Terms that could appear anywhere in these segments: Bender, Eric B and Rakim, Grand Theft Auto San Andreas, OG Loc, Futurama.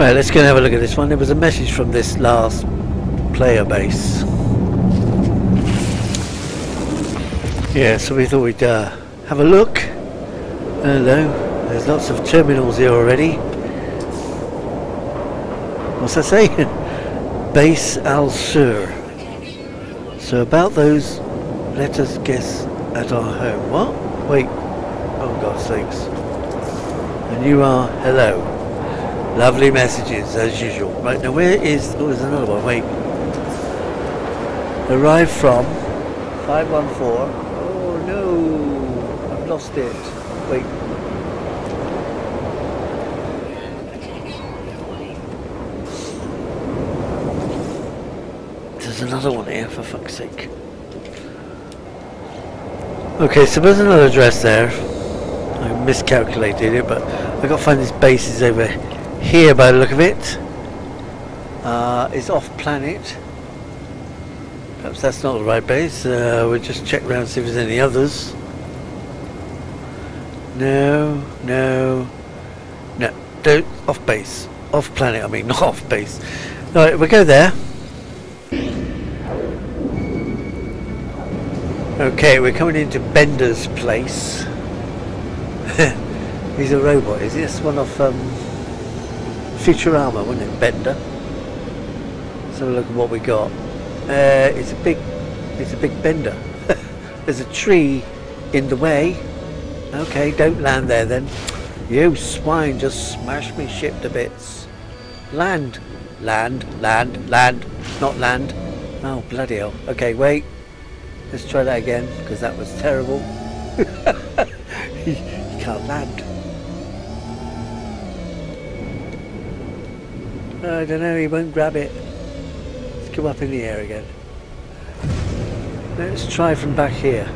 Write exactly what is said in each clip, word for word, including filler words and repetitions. Right, let's go and have a look at this one. There was a message from this last player base. Yeah, so we thought we'd uh, have a look. Hello, there's lots of terminals here already. What's that say? Base Al Sur. So about those, let us guess at our home. What? Wait. Oh, God's sakes. And you are hello. Lovely messages as usual. Right, now where is... Oh, there's another one. Wait. Arrive from five one four. Oh, no. I've lost it. Wait. There's another one here, for fuck's sake. Okay, so there's another address there. I miscalculated it, but I've got to find this base is over here by the look of it. Uh, it's off planet. Perhaps that's not the right base. Uh, we'll just check around and see if there's any others. No, no, no, don't, off base. Off planet, I mean, not off base. Alright, we'll go there. Okay, we're coming into Bender's place. He's a robot, is he? That's one of um, Futurama, wasn't it? Bender. Let's have a look at what we got. Uh, it's a big, it's a big bender. There's a tree in the way. Okay, don't land there then. You swine, just smash me ship to bits. Land, land, land, land, not land. Oh, bloody hell. Okay, wait. Let's try that again, because that was terrible. You can't land. I don't know, he won't grab it. Let's go up in the air again. Let's try from back here.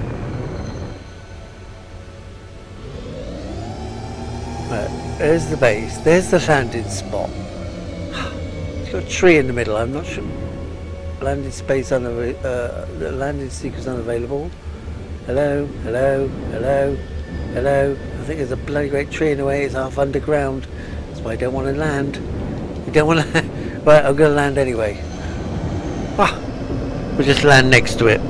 Right, there's the base. There's the landing spot. It's got a tree in the middle, I'm not sure. Landing space unavail uh, the landing sequence unavailable. Hello, hello, hello, hello. I think there's a bloody great tree in the way. It's half underground. That's why I don't want to land. You don't want to. Right, I'm going to land anyway. Ah, we'll just land next to it.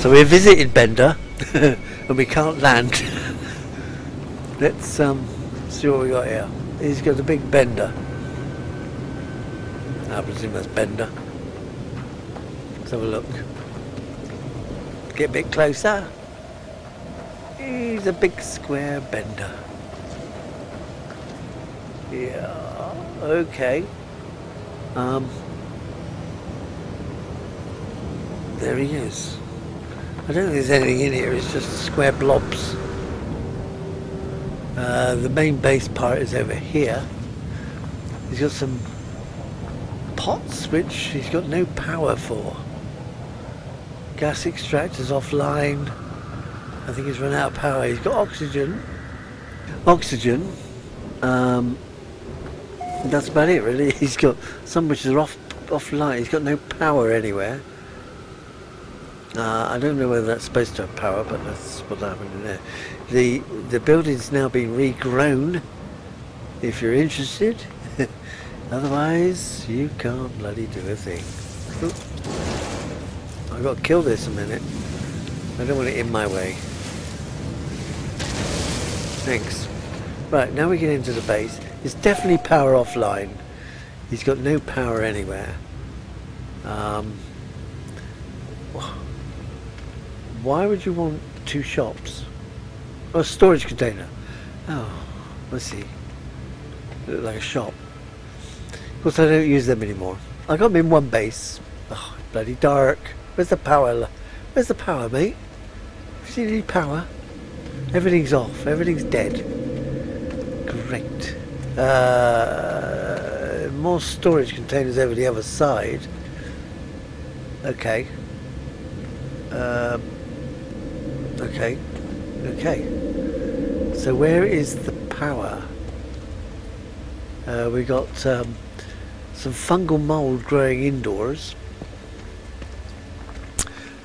So we visited Bender, and we can't land. Let's um see what we got here. He's got a big bender. I presume that's Bender. Let's have a look. Get a bit closer. He's a big square bender. Yeah, okay. Um, there he is. I don't think there's anything in here, it's just square blobs. Uh, the main base part is over here. He's got some pots, which he's got no power for. Gas extractors offline. I think he's run out of power. He's got oxygen. Oxygen. Um, that's about it, really. He's got some which are off offline. He's got no power anywhere. Uh, I don't know whether that's supposed to have power, but that's what happened in there. The the building's now been regrown. If you're interested. Otherwise, you can't bloody do a thing. Oop. I've got to kill this a minute. I don't want it in my way. Thanks. Right, now we get into the base. It's definitely power offline. He's got no power anywhere. Um, why would you want two shops? Oh, a storage container. Oh, let's see. Look like a shop. Of course I don't use them anymore. I got them in one base. Oh, bloody dark. Where's the power? Where's the power, mate? Have you seen any power? Everything's off. Everything's dead. Great. Uh, more storage containers over the other side. Okay. Um, okay. Okay. So where is the power? Uh, we got... Um, some fungal mould growing indoors,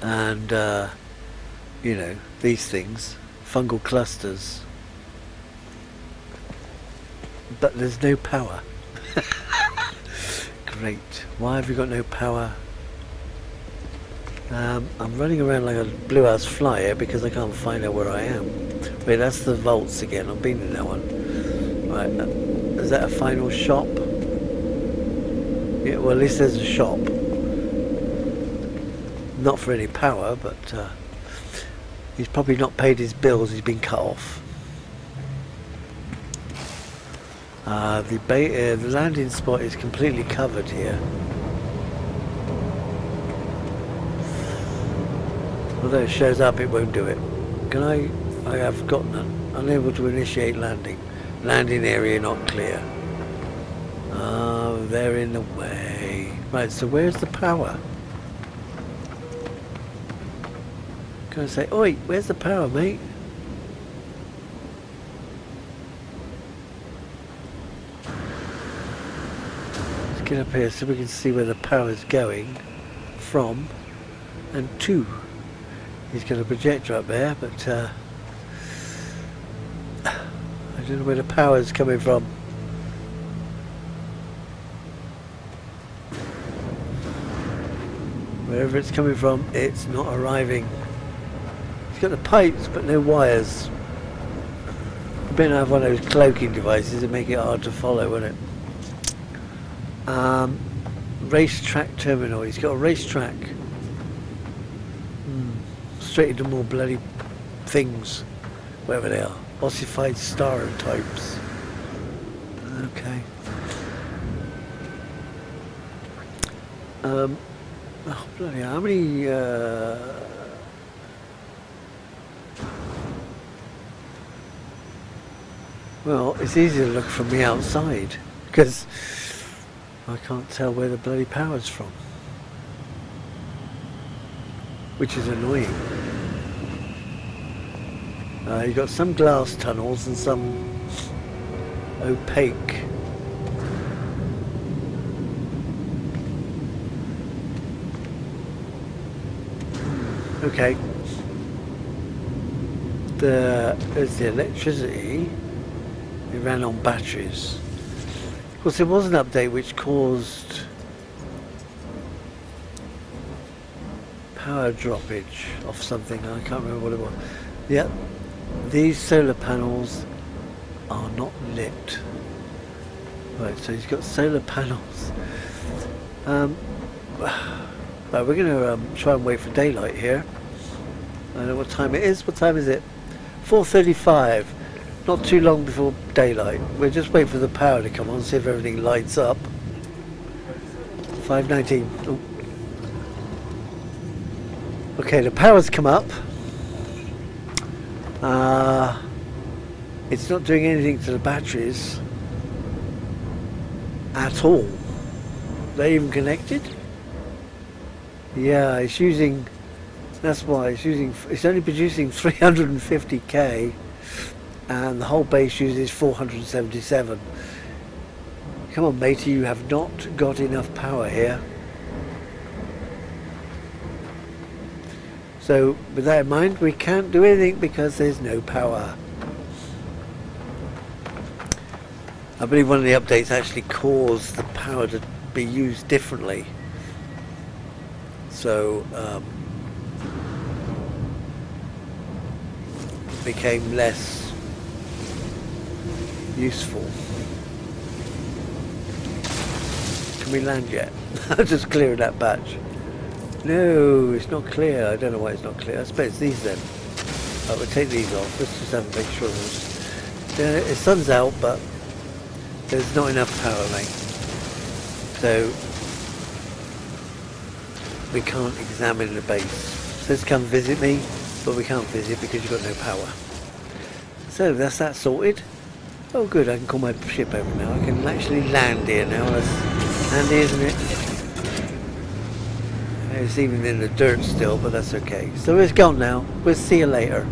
and uh, you know, these things, fungal clusters. but there's no power. Great. Why have we got no power? Um, I'm running around like a blue-ass fly here because I can't find out where I am. Wait, that's the vaults again. I've been in that one. Right, uh, is that a final shop? Yeah, well, at least there's a shop. Not for any power, but uh, he's probably not paid his bills. He's been cut off. Uh, the, ba uh, the landing spot is completely covered here. Although it shows up, it won't do it. Can I? I have got none. Unable to initiate landing. Landing area not clear. Oh, they're in the way. Right, so where's the power? Can I say, oi, where's the power, mate? Let's get up here so we can see where the power's going from and to. He's got a projector up there, but uh, I don't know where the power's coming from. Wherever it's coming from, it's not arriving. He's got the pipes, but no wires. I better have one of those cloaking devices to make it hard to follow, wouldn't it? Um, racetrack terminal. He's got a racetrack. Straight into more bloody things, whatever they are. Ossified stereotypes. Okay. Um, oh, bloody hell, how many... Uh, well, it's easy to look from the outside, because I can't tell where the bloody power's from. Which is annoying. Uh, you've got some glass tunnels and some opaque. Okay. The there's the electricity. It ran on batteries. Of course, there was an update which caused power droppage of something, I can't remember what it was. Yep, these solar panels are not lit. Right, so he's got solar panels. Um, right, we're going to um, try and wait for daylight here. I don't know what time it is. What time is it? four thirty-five. Not too long before daylight. We'll just wait for the power to come on, see if everything lights up. five nineteen. Oh. Okay, the power's come up. Uh, it's not doing anything to the batteries at all. They're even connected? Yeah, it's using, that's why it's using, it's only producing three hundred fifty K and the whole base uses four hundred seventy-seven. Come on, matey, you have not got enough power here. So, with that in mind, we can't do anything because there's no power. I believe one of the updates actually caused the power to be used differently. So, um, it became less useful. Can we land yet? I'm just clearing that batch. No, it's not clear. I don't know why it's not clear. I suppose it's these then. I will take these off. Let's just have a make sure. The yeah, sun's out, but there's not enough power, mate. So we can't examine the base. Says come visit me, but we can't visit because you've got no power. So that's that sorted. Oh, good. I can call my ship over now. I can actually land here now. That's handy, isn't it? It's even in the dirt still, but that's okay. So it's gone now. We'll see you later.